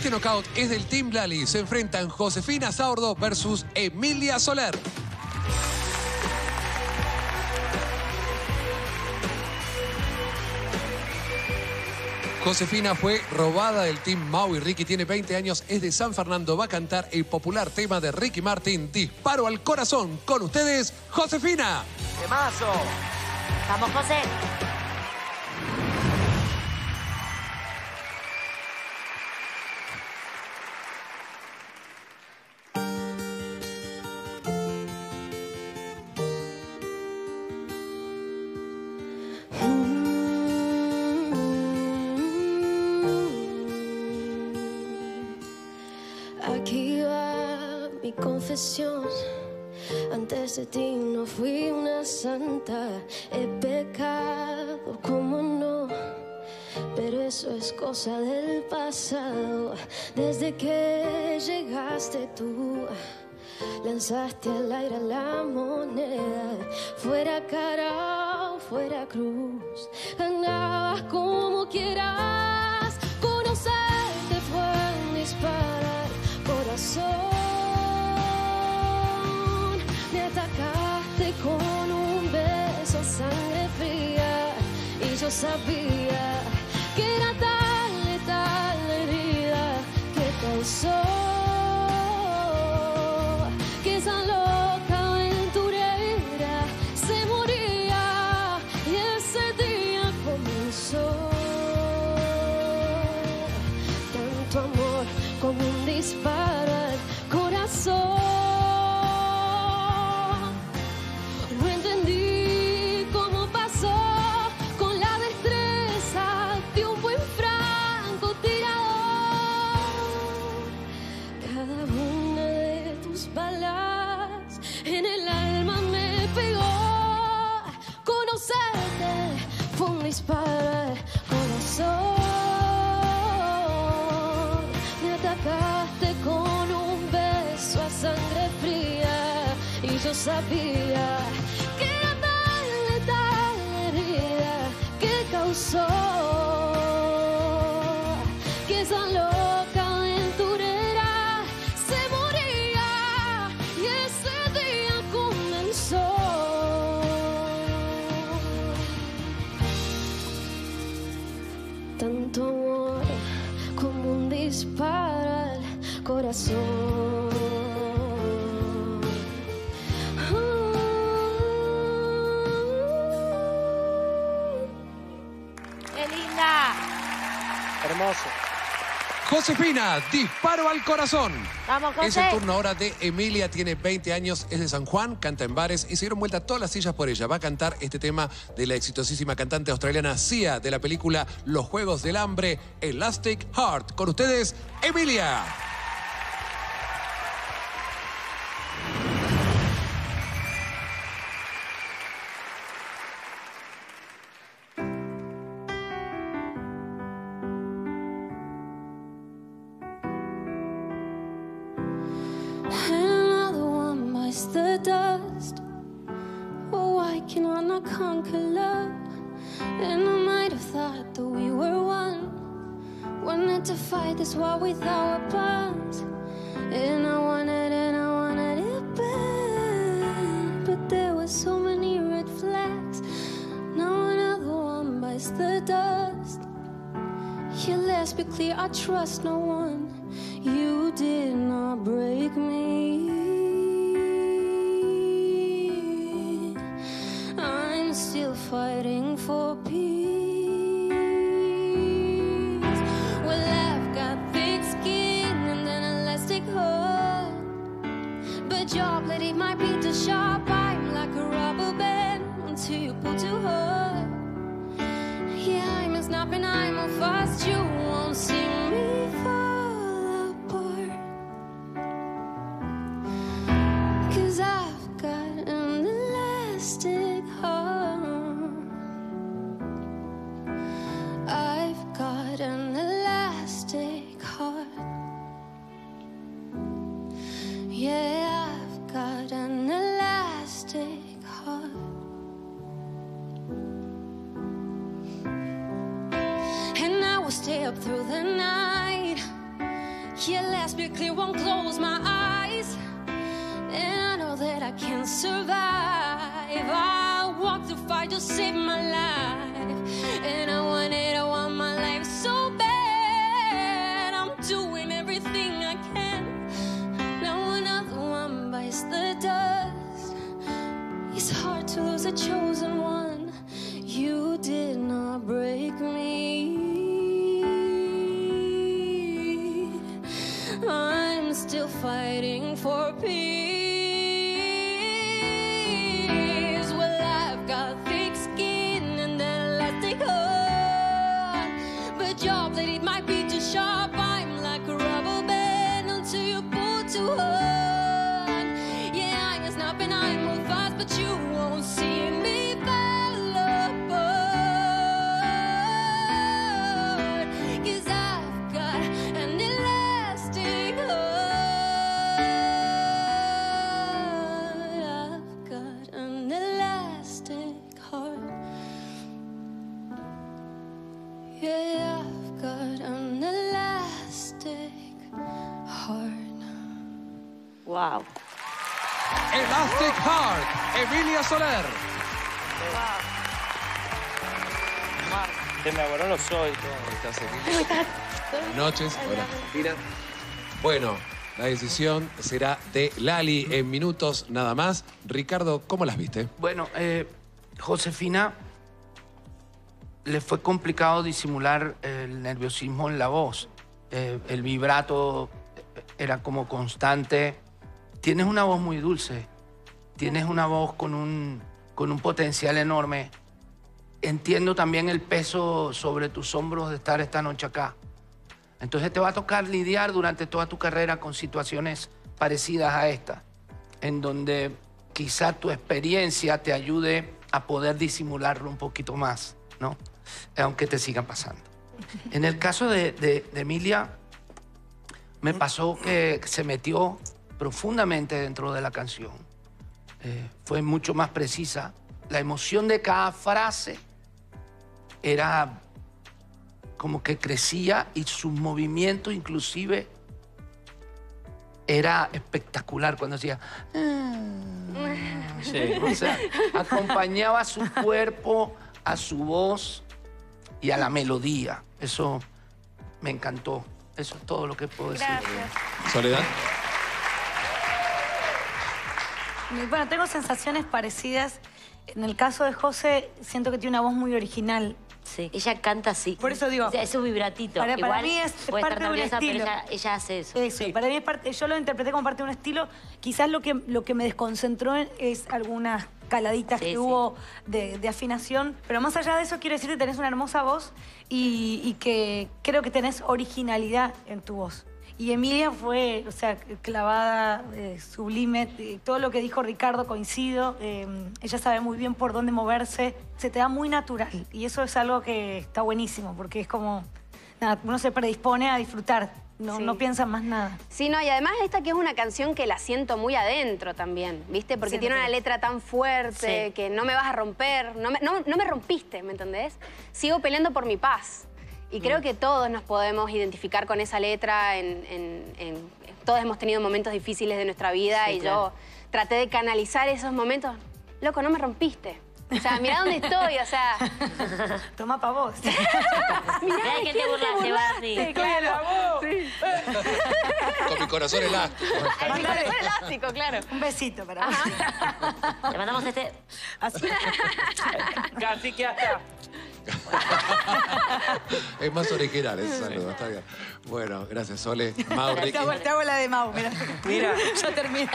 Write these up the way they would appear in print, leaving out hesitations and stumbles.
Este knockout es del Team Lali. Se enfrentan Josefina Zaurdo versus Emilia Soler. Josefina fue robada del Team Mau y Ricky tiene 20 años, es de San Fernando, va a cantar el popular tema de Ricky Martín, Disparo al corazón. Con ustedes, Josefina. ¡Temazo! ¡Vamos, José! Aquí va mi confesión. Antes de ti no fui una santa. He pecado, como no, pero eso es cosa del pasado. Desde que llegaste tú, lanzaste al aire la moneda. Fuera cara o fuera cruz, ganabas como quieras. Conocerte fue un disparo. Me atacaste con un beso a sangre fría y yo sabía que era tan letal la herida que causó que esa loca aventurera se moría y ese día comenzó tanto amor como un disparo. No entendí cómo pasó con la destreza de un buen francotirador. Cada una de tus balas en el alma me pegó. Conocerte fue un disparo al corazón. Me atacaste con un beso a sangre fría y yo sabía que era tan letal la herida que causó que esa loca aventurera se moría y ese día comenzó. Tanto amor como un disparo al corazón. Hermoso. Josefina, disparo al corazón. Vamos, José. Es el turno ahora de Emilia, tiene 20 años, es de San Juan, canta en bares y se dieron vuelta todas las sillas por ella. Va a cantar este tema de la exitosísima cantante australiana Sia de la película Los Juegos del Hambre, Elastic Heart. Con ustedes, Emilia. Dust. Oh, why can I not conquer love? And I might have thought that we were one. Wanted to fight this war with our bombs. And I wanted it bad. But there were so many red flags. Now another one bites the dust. Yeah, let's be clear, I trust no one. You did not break me. Still fighting for peace. Well, I've got thick skin and an elastic heart, but your blade it might be too sharp. I'm like a rubber band until you pull too hard. Yeah, I'm a snap and I'm on fast. You won't see me fall apart, 'cause I've got an elastic heart. Yeah, I've got an elastic heart. And I will stay up through the night can't last be clear, won't close my eyes, and I know that I can survive. I walk the fire to save my life, and I want it, I want my life so bad. I'm doing everything I can, now another one bites the dust. It's hard to lose a chosen one. You did not break me. I'm still fighting for peace. Well, I've got thick skin and an elastic heart, but job that it might be too sharp. I'm like a rubber band until you pull too hard. Yeah, I can snap and I move fast, but you won't see me fall apart. 'Cause I've got an elastic Wow. Elastic Heart, Emilia Soler. Wow. Se me abueló los soy. ¿Cómo estás, Emilia? Buenas noches. Hola. Mira. Bueno, la decisión será de Lali en minutos nada más. Ricardo, ¿cómo las viste? Bueno, Josefina, le fue complicado disimular el nerviosismo en la voz. El vibrato era como constante. Tienes una voz muy dulce, tienes una voz con un potencial enorme. Entiendo también el peso sobre tus hombros de estar esta noche acá. Entonces te va a tocar lidiar durante toda tu carrera con situaciones parecidas a esta, en donde quizá tu experiencia te ayude a poder disimularlo un poquito más, ¿no? Aunque te sigan pasando. En el caso de Emilia, me pasó que se metió profundamente dentro de la canción. Fue mucho más precisa. La emoción de cada frase era como que crecía y su movimiento inclusive era espectacular cuando hacía... Sí. O sea, acompañaba a su cuerpo, a su voz y a la melodía. Eso me encantó. Eso es todo lo que puedo decir. Soledad. Bueno, tengo sensaciones parecidas. En el caso de José, siento que tiene una voz muy original. Sí, ella canta así. Por eso digo... Es un vibratito. Para mí es parte de un estilo. Pero ella hace eso. Eso, sí. Para mí es parte... Yo lo interpreté como parte de un estilo. Quizás lo que me desconcentró es algunas caladitas que hubo de afinación. Pero más allá de eso, quiero decirte que tenés una hermosa voz y que creo que tenés originalidad en tu voz. Y Emilia fue, o sea, clavada, sublime. Todo lo que dijo Ricardo coincido. Ella sabe muy bien por dónde moverse. Se te da muy natural. Y eso es algo que está buenísimo, porque es como... Nada, uno se predispone a disfrutar. No, sí. No piensan más nada. Sí, no, y además esta que es una canción que la siento muy adentro también, ¿viste? Porque sí, tiene una letra tan fuerte, que no me vas a romper, no me rompiste, ¿me entendés? Sigo peleando por mi paz. Y creo que todos nos podemos identificar con esa letra. Todos hemos tenido momentos difíciles de nuestra vida y claro. Yo traté de canalizar esos momentos. Loco, no me rompiste. O sea, mirá dónde estoy, o sea... Toma pa' vos. Mirá de que te burlaste, Barney. Claro. Con mi corazón elástico. Con mi corazón elástico, claro. Un besito para vos. Le mandamos este... Así. Casi que hasta... Es más original ese saludo, está bien. Bueno, gracias, Sole. Mau, Ricky. Te hago la de Mau, mira. Mira. Yo terminé.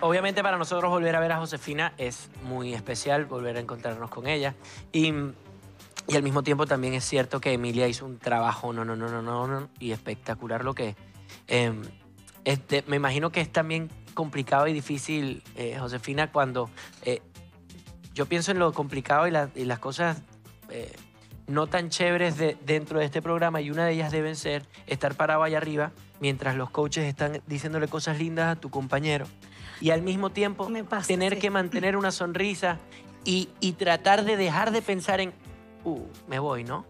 Obviamente para nosotros volver a ver a Josefina es muy especial, volver a encontrarnos con ella. Y al mismo tiempo también es cierto que Emilia hizo un trabajo y espectacular lo que... me imagino que es también complicado y difícil, Josefina, cuando... yo pienso en lo complicado y las cosas... no tan chéveres dentro de este programa, y una de ellas deben ser estar parado allá arriba mientras los coaches están diciéndole cosas lindas a tu compañero y al mismo tiempo tener que mantener una sonrisa y tratar de dejar de pensar en me voy, ¿no?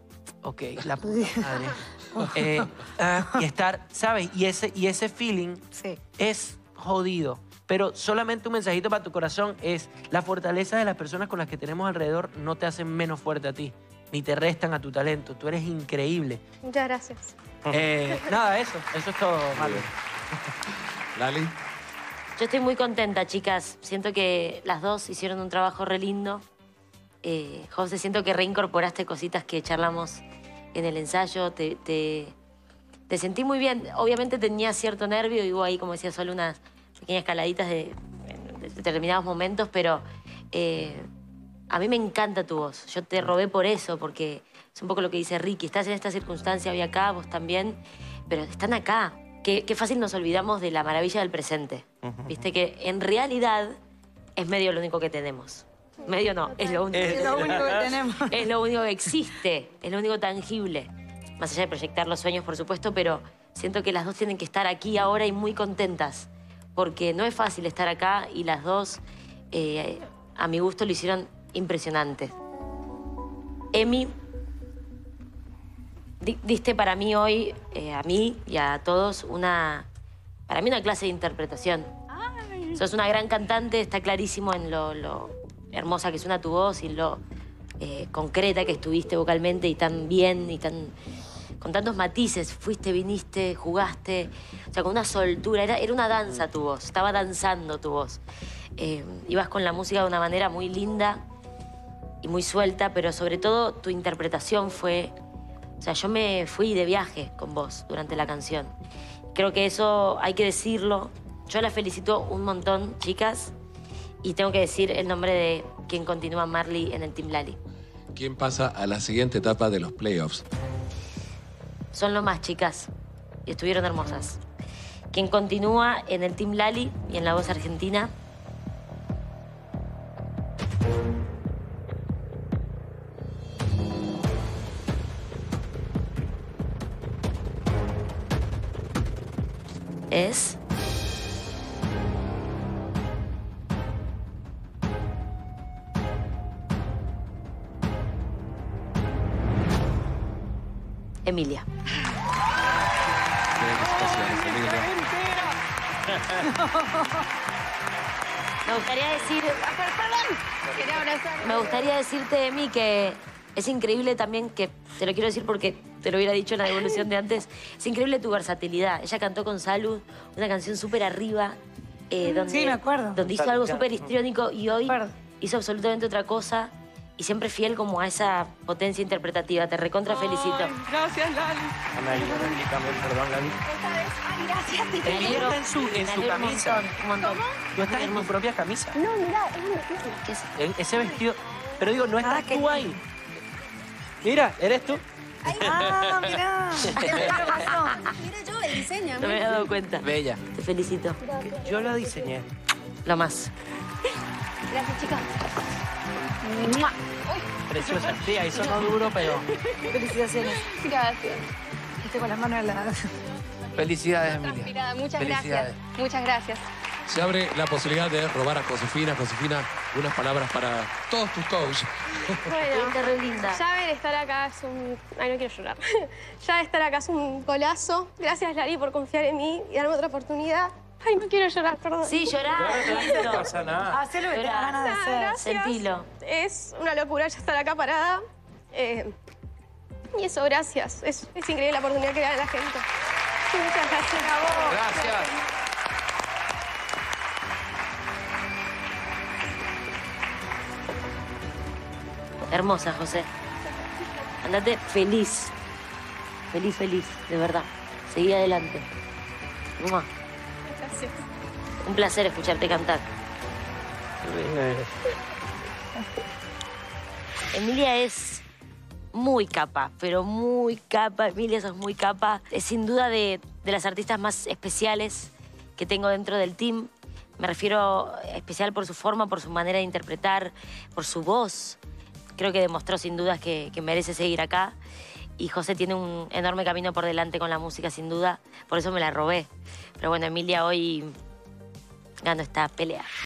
Ok, la puta madre. Y estar, ¿sabes? Y ese feeling sí. Es jodido. Pero solamente un mensajito para tu corazón es la fortaleza de las personas con las que tenemos alrededor no te hacen menos fuerte a ti, ni te restan a tu talento. Tú eres increíble. Muchas gracias. Nada, eso es todo, Marley. Lali. Yo estoy muy contenta, chicas. Siento que las dos hicieron un trabajo re lindo. José, siento que reincorporaste cositas que charlamos en el ensayo. Te sentí muy bien. Obviamente tenía cierto nervio y hubo ahí, como decía, solo unas pequeñas caladitas de determinados momentos, pero a mí me encanta tu voz. Yo te robé por eso, porque es un poco lo que dice Ricky. Estás en esta circunstancia, hoy acá, vos también, pero están acá. Qué fácil nos olvidamos de la maravilla del presente. Viste que en realidad es medio lo único que tenemos. Medio no, es lo único. Es lo único que tenemos. Es lo único que existe, es lo único tangible. Más allá de proyectar los sueños, por supuesto, pero siento que las dos tienen que estar aquí ahora y muy contentas. Porque no es fácil estar acá y las dos, a mi gusto, lo hicieron impresionante. Emi, diste para mí hoy, a mí y a todos, para mí una clase de interpretación. Ay. Sos una gran cantante, está clarísimo en lo hermosa que suena tu voz y lo concreta que estuviste vocalmente y tan bien y con tantos matices. Fuiste, viniste, jugaste, o sea, con una soltura. Era una danza tu voz, estaba danzando tu voz. Ibas con la música de una manera muy linda y muy suelta, pero sobre todo tu interpretación fue... O sea, yo me fui de viaje con vos durante la canción. Creo que eso hay que decirlo. Yo las felicito un montón, chicas. Y tengo que decir el nombre de quien continúa Marley en el Team Lali. ¿Quién pasa a la siguiente etapa de los playoffs? Son lo más, chicas. Y estuvieron hermosas. Quien continúa en el Team Lali y en La Voz Argentina... es... Emilia. Felicitaciones, Emilia. Me gustaría decir... Me gustaría decirte, Emi, que es increíble también que... Te lo quiero decir porque te lo hubiera dicho en la devolución de antes. Es increíble tu versatilidad. Ella cantó con Salud una canción súper arriba. Donde, sí, me acuerdo. Donde hizo algo súper histriónico y hoy hizo absolutamente otra cosa. Y siempre fiel como a esa potencia interpretativa. Te recontra felicito. Gracias, Lali. Perdón, Lali. Gracias. Te vieron en su camisa. ¿No estás en tu propia camisa? No, mirá. Ese vestido... Pero digo, no estás tú ahí. Mira, eres tú. Ay, mirá. Mira yo el diseño. No me había dado cuenta. Bella. Te felicito. Gracias. Yo lo diseñé. Lo más. Gracias, chicas. Preciosa. Sí, ahí sonó duro, pero... Felicitaciones. Gracias. Estoy con las manos heladas. Felicidades, Emilia. Muchas gracias. Muchas gracias. Se abre la posibilidad de robar a Josefina. Josefina, unas palabras para todos tus coaches. Bueno, ya ver estar acá es un... Ay, no quiero llorar. Ya estar acá es un golazo. Gracias, Lali, por confiar en mí y darme otra oportunidad. Ay, no quiero llorar, perdón. Sí, llorar. No pasa nada. Hacelo que te da ganas de hacer. Gracias. Sentilo. Es una locura ya estar acá parada. Y eso, gracias. Es increíble la oportunidad que le da a la gente. Muchas gracias a vos. Gracias. Hermosa, José. Andate feliz. Feliz, feliz, de verdad. Seguí adelante. ¡Mua! Gracias. Un placer escucharte cantar. Emilia es muy capa, pero muy capa. Emilia, sos muy capa. Es sin duda de las artistas más especiales que tengo dentro del team. Me refiero especial por su forma, por su manera de interpretar, por su voz. Creo que demostró sin dudas que merece seguir acá. Y José tiene un enorme camino por delante con la música, sin duda. Por eso me la robé. Pero bueno, Emilia hoy ganó esta pelea.